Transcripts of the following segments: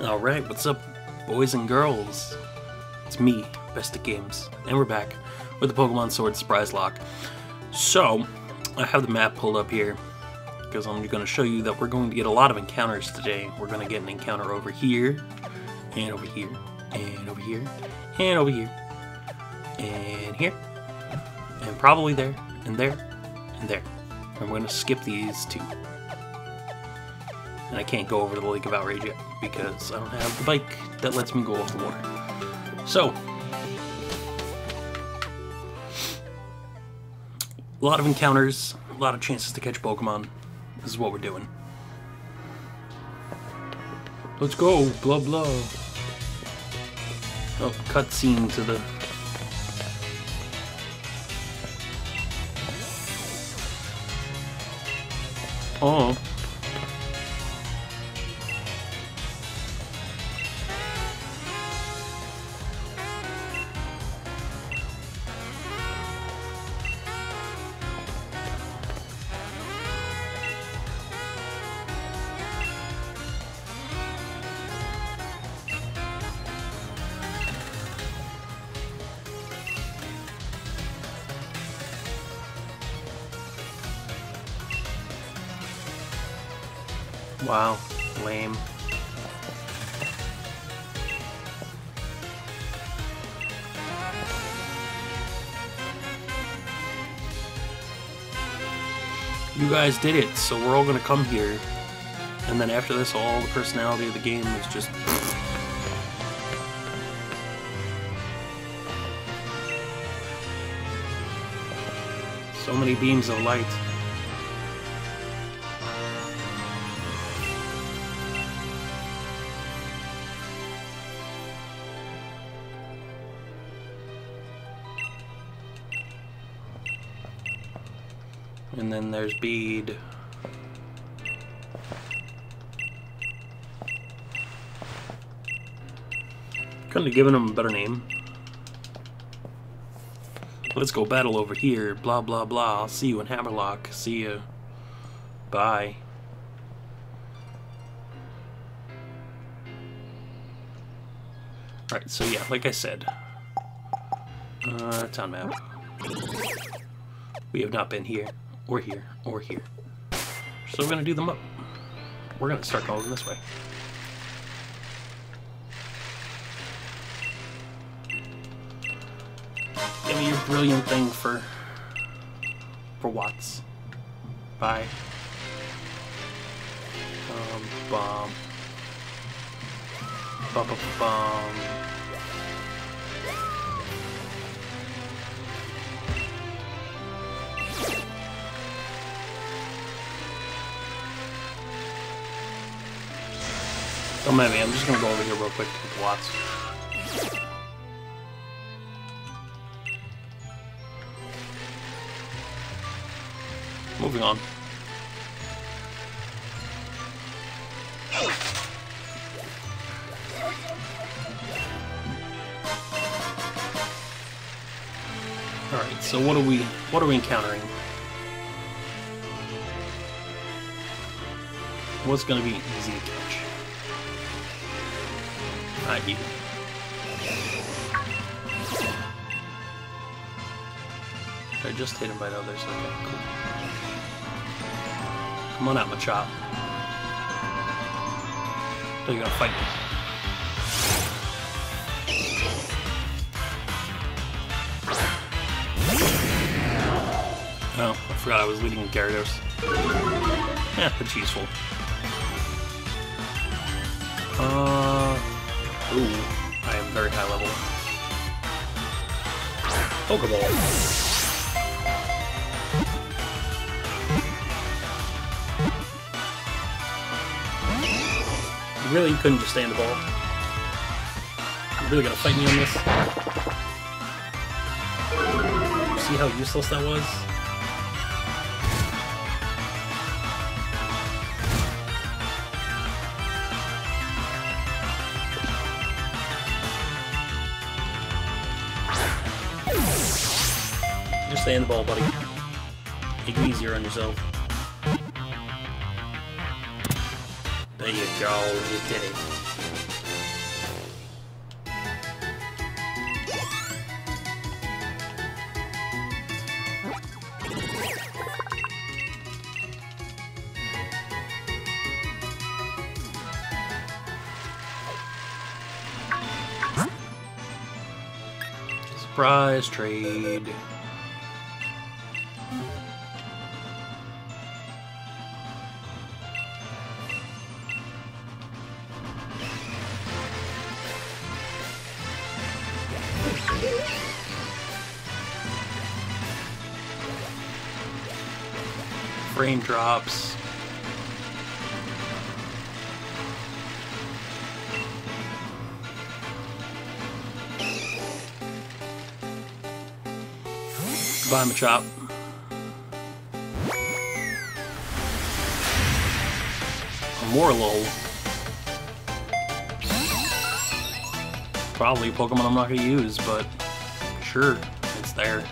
Alright, what's up, boys and girls? It's me, Best at Games, and we're back with the Pokemon Sword Surprise Lock. So, I have the map pulled up here, because I'm going to show you that we're going to get a lot of encounters today. We're going to get an encounter over here, and over here, and over here, and over here, and here, and probably there, and there, and there. And we're going to skip these two. And I can't go over to the Lake of Outrage yet, because I don't have the bike that lets me go off the water. So, a lot of encounters, a lot of chances to catch Pokemon. This is what we're doing. Let's go, blah blah. Oh, cutscene to the... Oh. Wow, lame. You guys did it, so we're all gonna come here, and then after this, all the personality of the game is just... So many beams of light. And then there's Bead. Couldn't have given him a better name. Let's go battle over here. Blah, blah, blah. I'll see you in Hammerlock. See ya. Bye. Alright, so yeah, like I said. Town map. We have not been here. Or here, or here. So we're gonna do them up. We're gonna start going this way. Give me your brilliant thing for watts. Bye. Bomb. Bum bum bum. Oh, maybe I'm just gonna go over here real quick to get the watts. Moving on. Alright, so what are we encountering? What's gonna be easy to catch? You. I just hit him by the others. Okay, cool. Come on out, Machop. So you're gonna fight me. Oh, I forgot I was leading Gyarados. Yeah, that's useful. Ooh, I am very high level. Pokeball. Really, you couldn't just stay in the ball. You're really gonna fight me on this? See how useless that was? Stay in the ball, buddy. Make it easier on yourself. Dang There you go, you did it. Surprise trade. Frame drops. Buy him a chop. A Morlul. Probably a Pokemon I'm not going to use, but sure, it's there.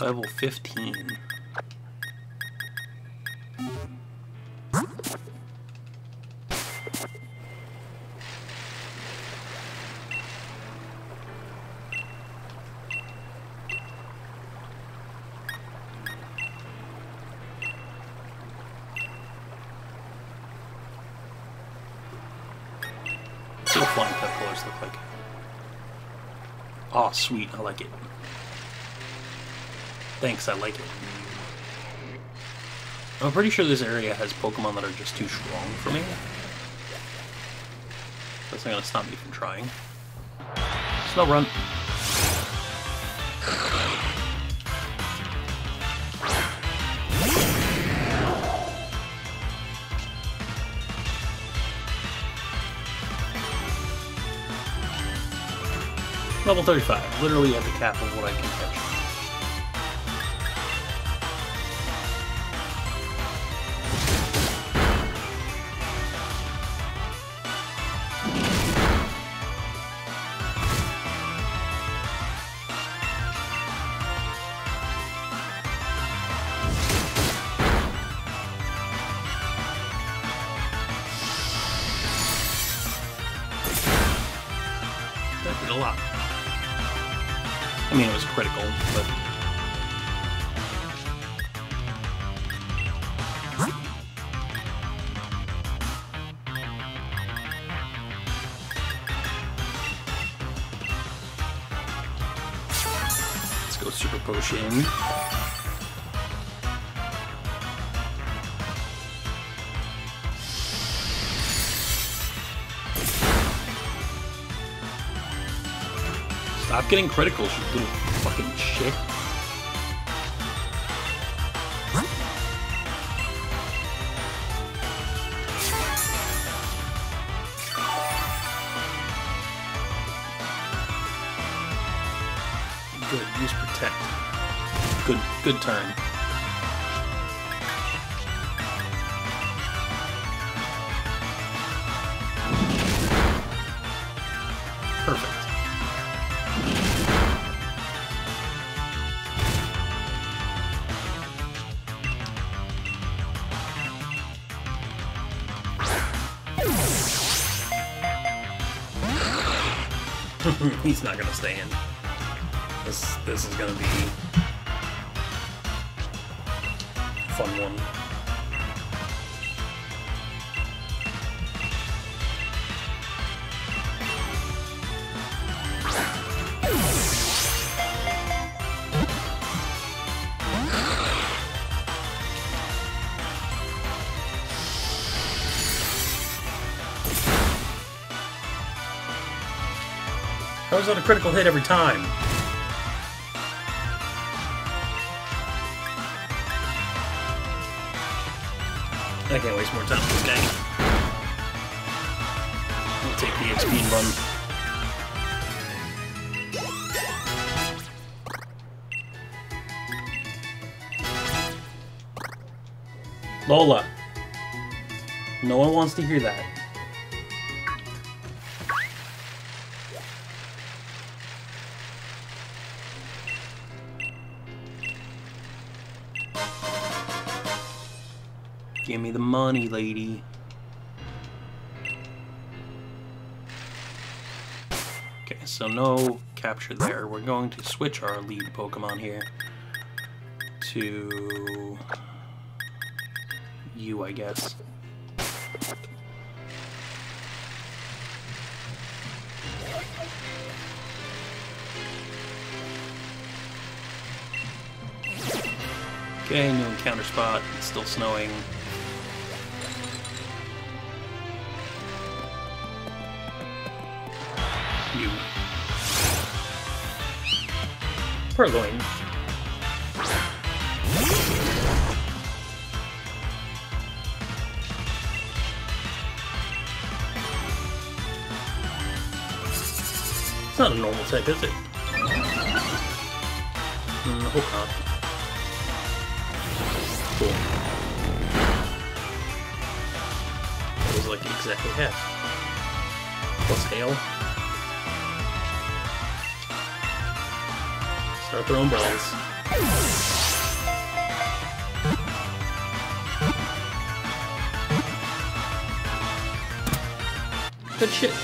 Level 15. Still flying cut colors look like. Aw, sweet, I like it. Thanks, I like it. I'm pretty sure this area has Pokemon that are just too strong for me. That's not gonna stop me from trying. Snow Run. Level 35, literally at the cap of what I can catch. Stop getting critical, you little fucking shit. Good, use protect. Good turn. He's not gonna stay in. This is gonna be a fun one. I was on a critical hit every time. I can't waste more time on this guy. We'll take the XP and run. Lola. No one wants to hear that. Give me the money, lady. Okay, so no capture there. We're going to switch our lead Pokemon here to you, I guess. Okay, new encounter spot. It's still snowing. You. Purloin. It's not a normal type, is it? I hope not. Cool. That was like exactly half. Plus hail. Start their umbrellas. Good shit.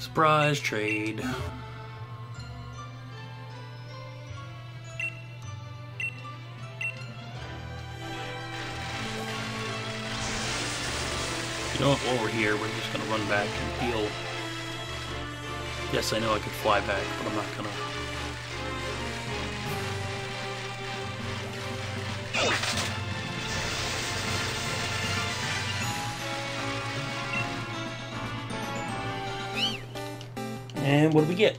Surprise trade. You know what, while we're here, we're just gonna run back and heal. Yes, I know I could fly back, but I'm not gonna. And what do we get?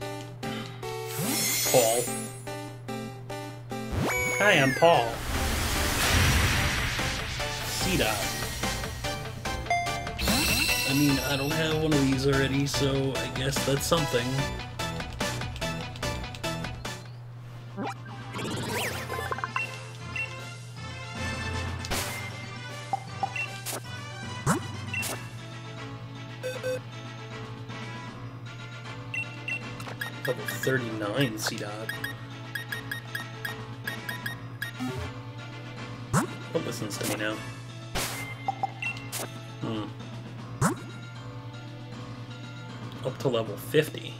Paul. Hi, I'm Paul. C-Dot. I mean, I don't have one of these already, so I guess that's something. Level 39 C-Dog. Hope listens to me now. Up to level 50.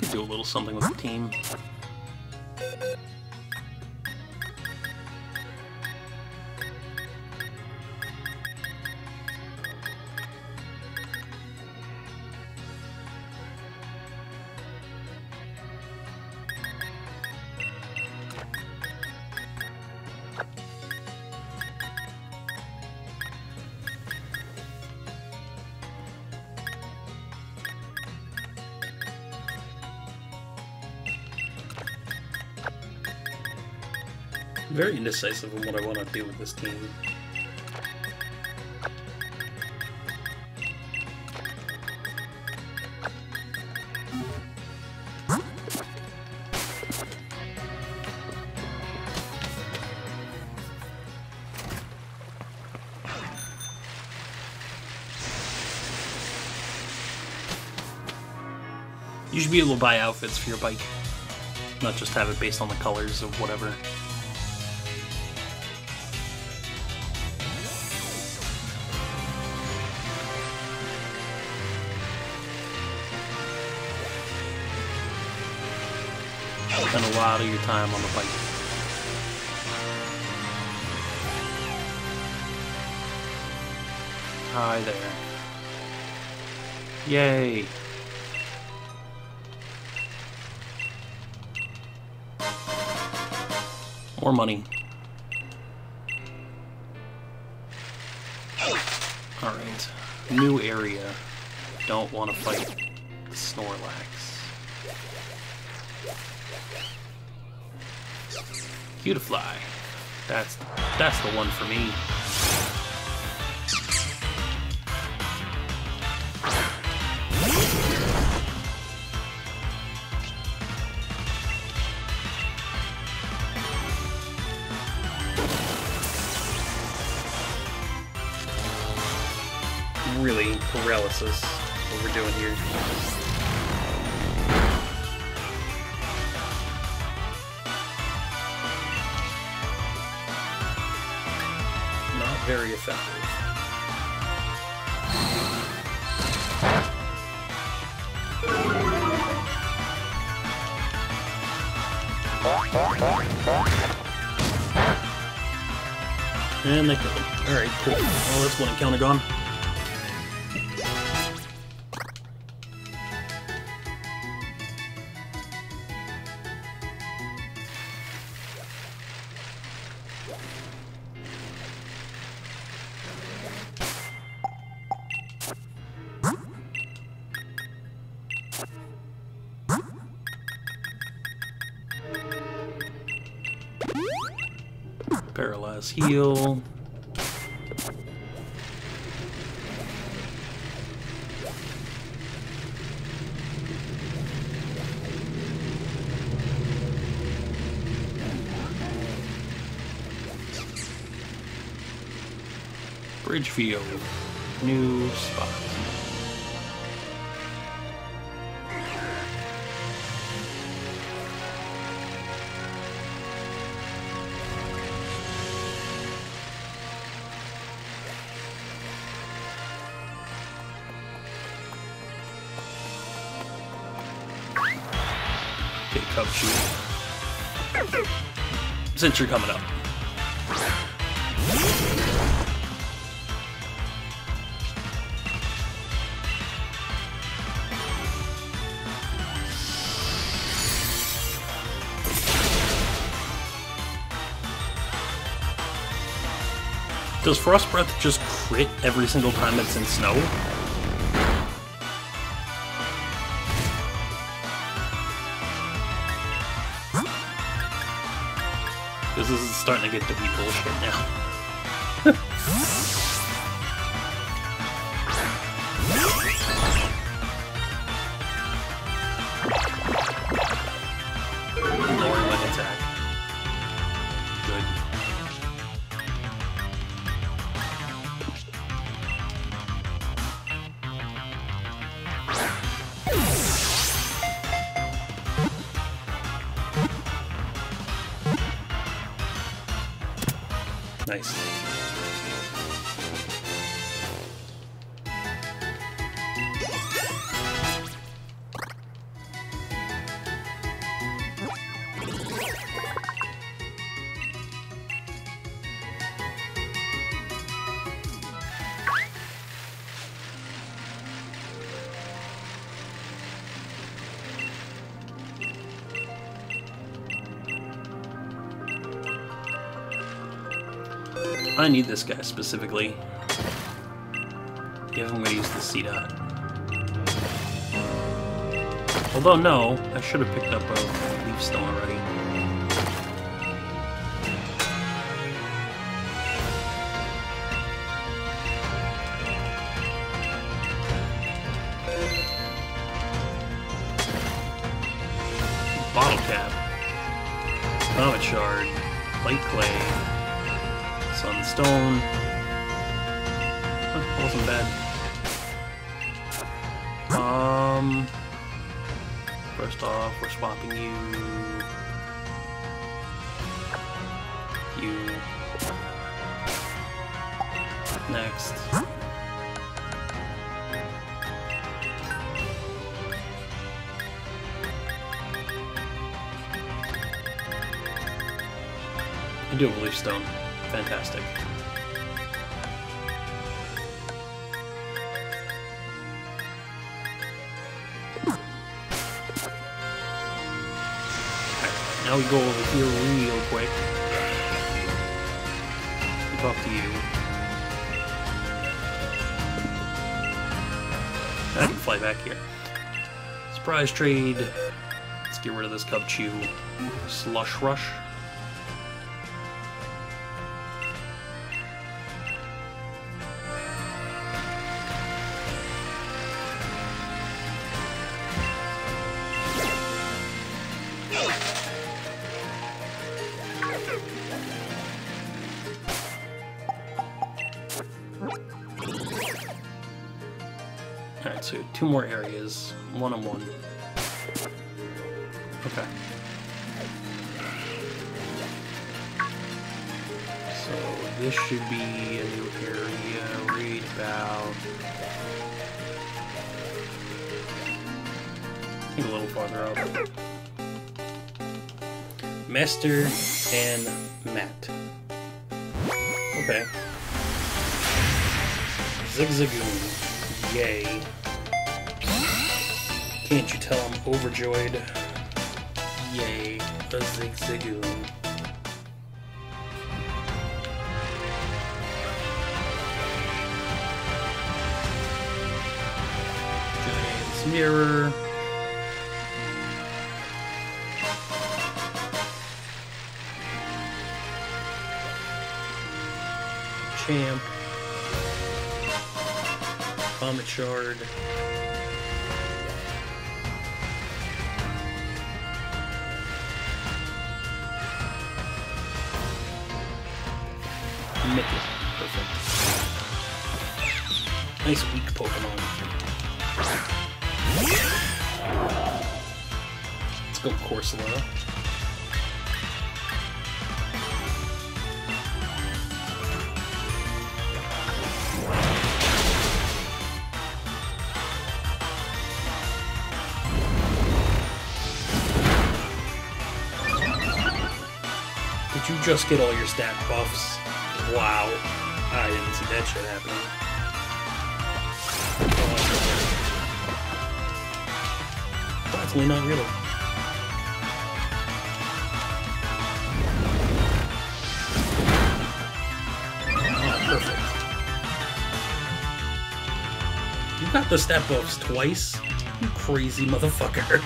Could do a little something with the team. Very indecisive on what I want to do with this team. You should be able to buy outfits for your bike, not just have it based on the colors of whatever. Spend a lot of your time on the bike. Hi there. Yay. More money. Alright. New area. Don't want to fight Snorlax. Beautifly. That's the one for me. Really paralysis, what we're doing here. Not very effective. And they killed him. Alright, cool. Well, that's one encounter gone. Paralyze Heal. Bridgefield. New spot. Okay, Cub Chew. Since you're coming up. Does Frost Breath just crit every single time it's in snow? This is starting to get to be bullshit now. Ignoring my attack. Nice. I need this guy specifically if I'm going to use the C-Dot. Although, no, I should have picked up a Leaf Stone already. Bottle Cap. Bombard Shard. Light Clay. Sunstone. That wasn't bad. First off, we're swapping you. You. Next. I do a Leaf Stone. Fantastic. Now we go over here real quick. We talk to you. I can fly back here. Surprise trade. Let's get rid of this Cub Chew. Slush Rush. Alright, so two more areas, one on one. Okay. So this should be a new area, right about... I think a little farther out. Master and Matt. Okay. Zigzagoon. Yay. Can't you tell I'm overjoyed? Yay, a Zigzagoon. Giant's Mirror. Champ. Bombard Shard. Nickit. Perfect. Nice weak Pokemon. Let's go Corsola. Just get all your stat buffs. Wow. I didn't see that shit happening. Definitely not really. Oh, perfect. You got the stat buffs twice? You crazy motherfucker.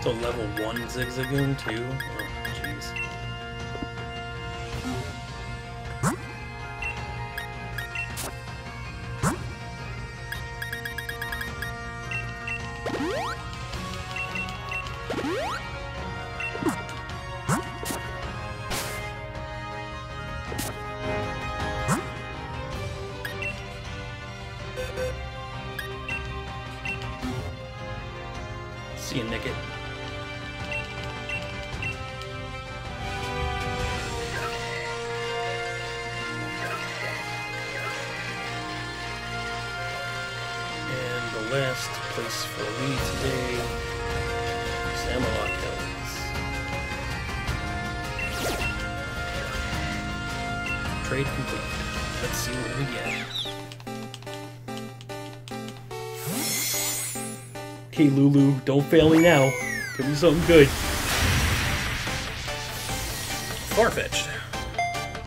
So level 1 Zigzagoon too? Oh, jeez. See you, Nickit. Last place for me today is Hammerlock Hills. Trade complete. Let's see what we get. Hey Lulu, don't fail me now. Give me something good. Farfetch'd.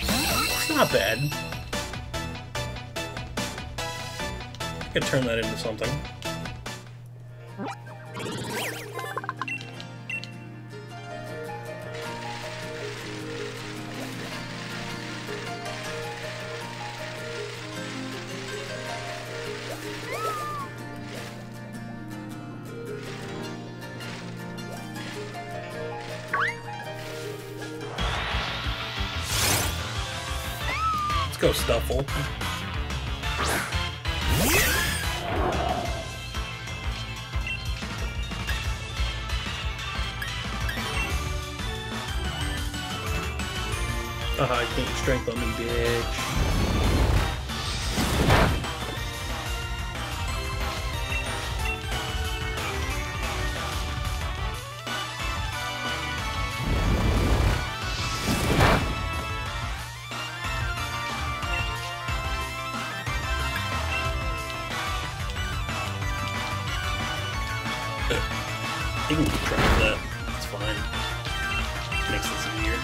It's not bad. could turn that into something. Let's go, Stuffle. I can't strength on me, bitch. You can keep track of that. It's fine. Makes this easier.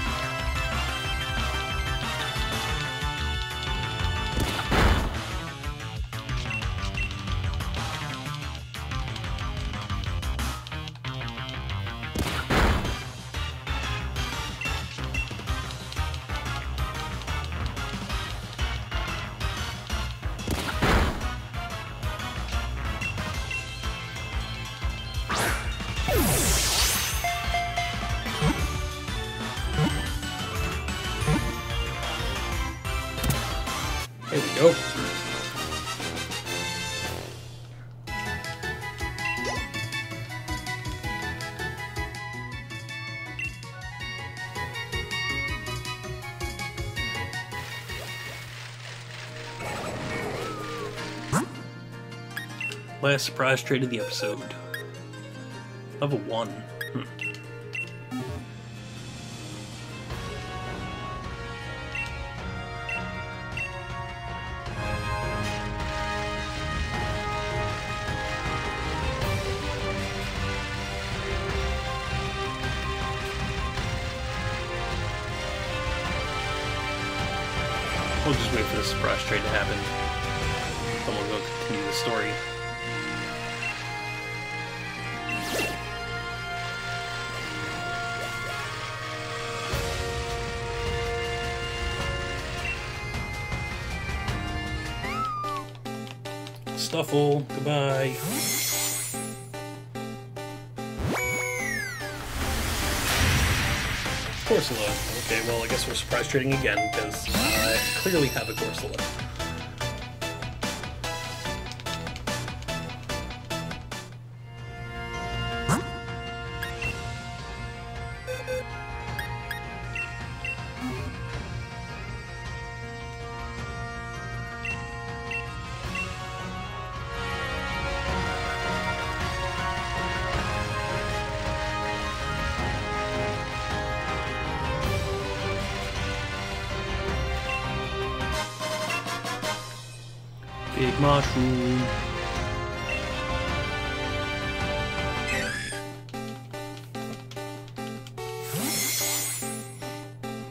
Last surprise trade of the episode. Level 1. We'll just wait for the surprise trade to happen. Then we'll go continue the story. Stuffle, goodbye. Corsola. Okay, well, I guess we're surprise trading again, because I clearly have a Corsola. Big mushroom.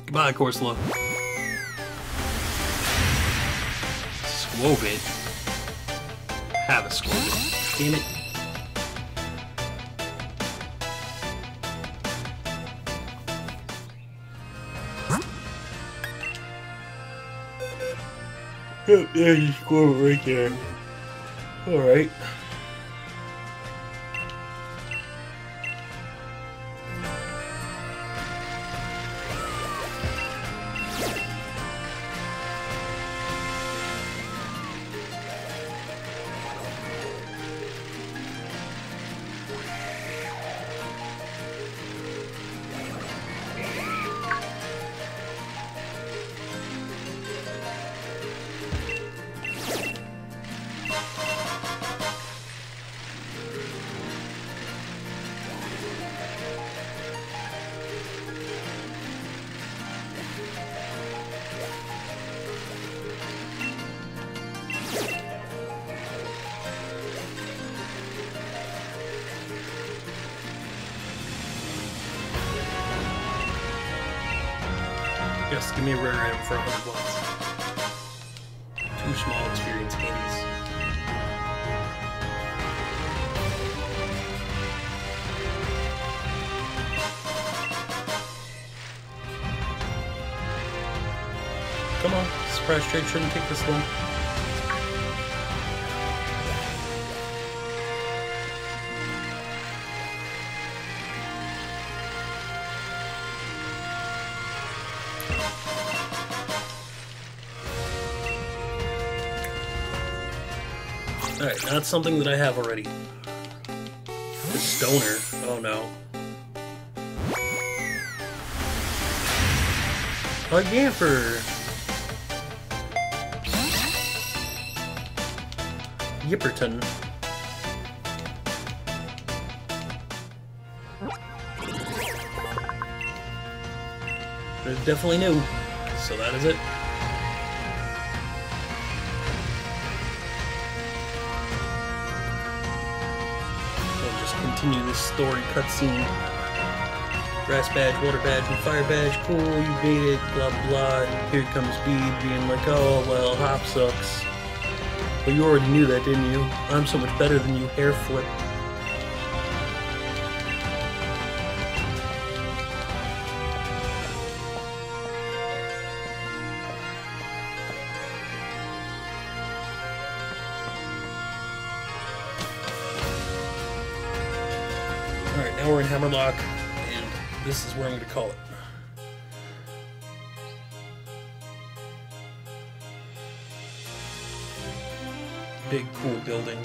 Goodbye, Corsola. Swobit. Have a Swobit. Damn it. Oh, yeah, you score right there. Alright. Yes, give me a rare item for $100. Two small experience candies. Come on, Surprise Trade shouldn't take this long. Alright, not something that I have already. The stoner. Oh no. A Yamper! Yipperton. But it's definitely new, so that is it. We'll just continue this story cutscene. Grass badge, water badge, and fire badge. Cool, you made it, blah blah. Here comes Speed being like, oh well, hop sucks. But you already knew that, didn't you? I'm so much better than you, hair flip. Alright, now we're in Hammerlock. This is where I'm going to call it. Big, cool building.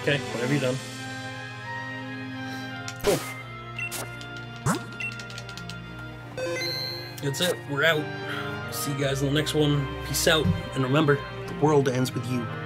Okay, whatever you're done. That's it. We're out. See you guys in the next one. Peace out. And remember, the world ends with you.